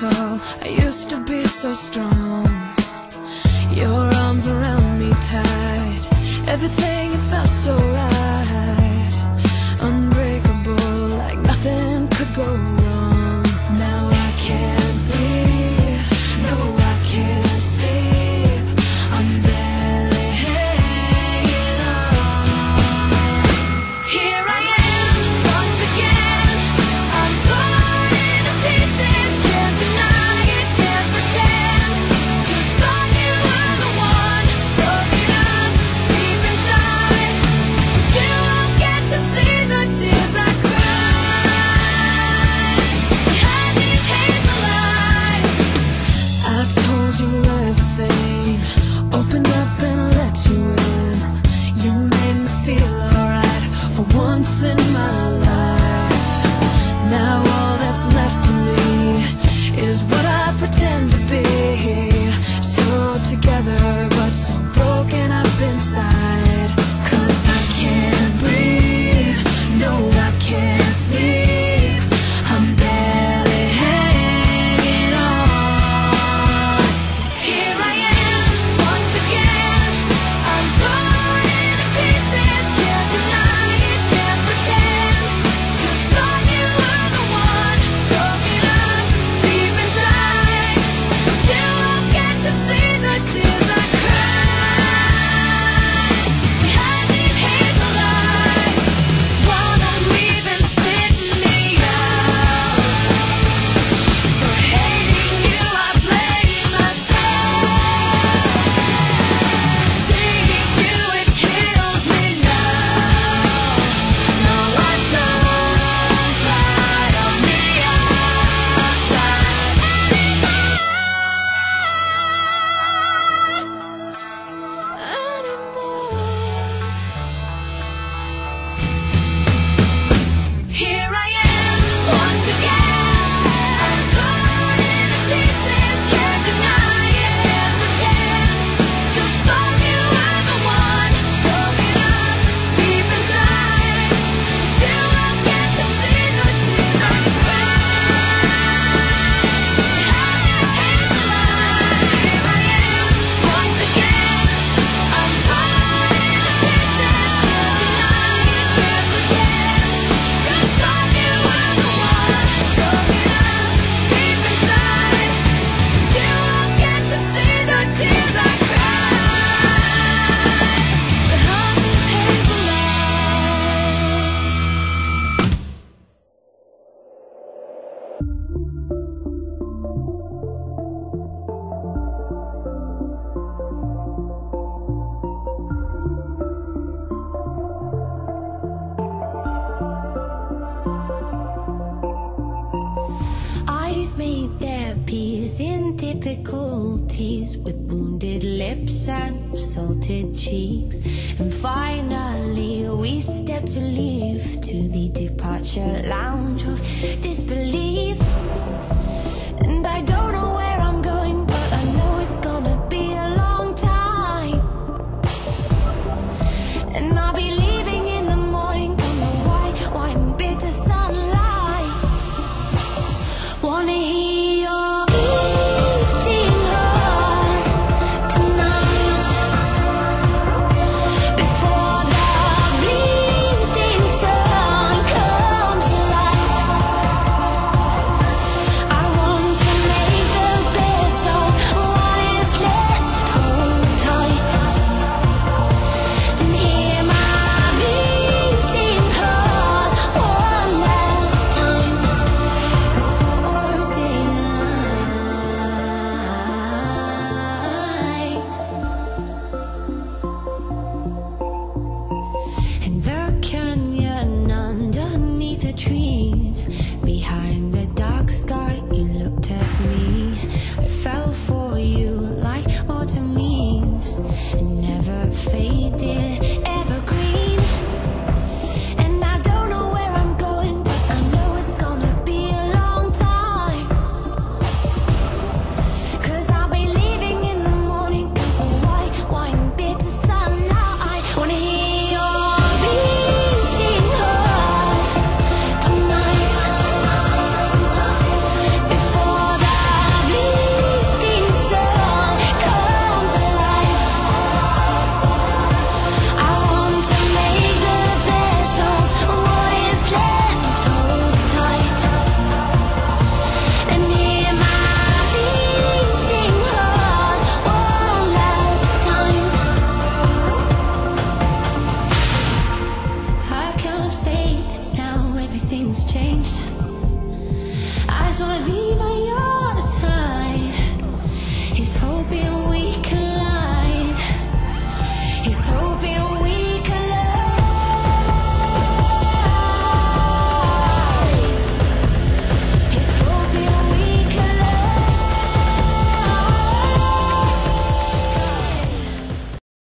tall, I used to be so strong. Your arms around me tight, everything it felt so right. Unbreakable, like nothing could go wrong. Now I can't breathe, no I can't sleep, I'm barely hanging on. Here I am, once again, I'm torn into pieces. Can't deny it, can't pretend, just thought you were the one. Broken up, deep inside, but you won't get to see the tears I cried. Behind these hazel eyes, I told you everything, opened up and let you in. You made me feel alright, for once in my life. Now all that's left of me is what I pretend to be. So together, but so broken up inside. 'Cause I can't breathe, no I can't sleep, I'm barely hanging on. Here I am, once again, I'm torn into pieces. Can't deny it, can't pretend, just thought you were the one. Broken up, deep inside, but you won't get to see the tears I cried. Behind these hazel eyes, swallow me then spit me out. For hating you, I blame myself. Seeing you, it kills me now. No, I don't cry on the outside anymore. Here I am, once again, I'm torn into pieces. Can't deny it, can't pretend, just thought you were the one. Broken up, deep inside, but you won't get to see the tears I cried. Behind these hazel eyes, here I am, once again, I'm torn into pieces. Can't deny it, can't pretend, just thought you were the one. Broken up, deep inside, but you won't get to see the tears I cried. Behind these hazel eyes. Eyes made their peace in difficulties, with wounded lips and salted cheeks. And finally we stepped to leave, to the departure lounge of disbelief. And I don't know where I'm going, but I know it's gonna be a long time. And I'll be leaving in the morning, come the white wine, bitter sunlight. Wanna hear your beating heart tonight, before the bleeding sun comes alive. changed. I just wanna be by